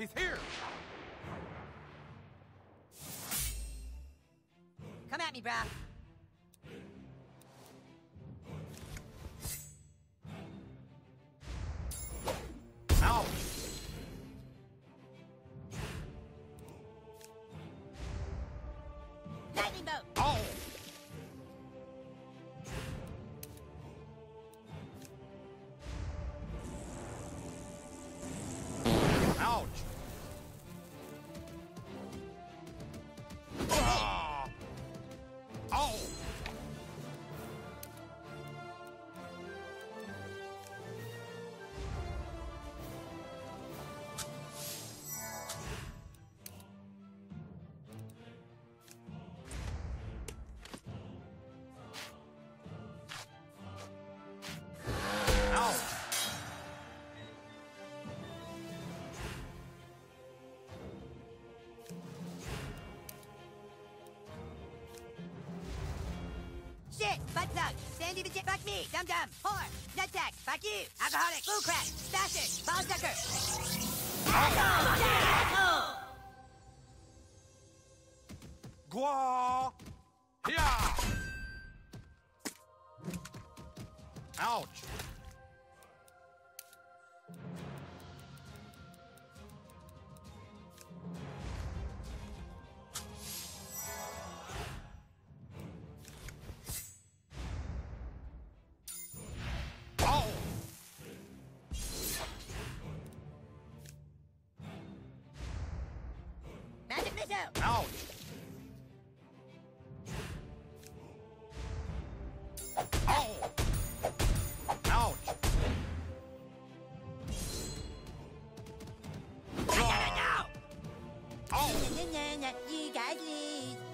He's here! Come at me, brah! Ow! Lightning bolt! Ow! Ouch! Ah! Ow! Butt-thug, sandy the back me, dum-dum, whore, nutsack, back you, alcoholic, fool crack, smasher, ball-sucker. Asshole! Gwa! Yeah! Ouch! Ouch! Ow! Ouch! Ow! Ow! You guys leave!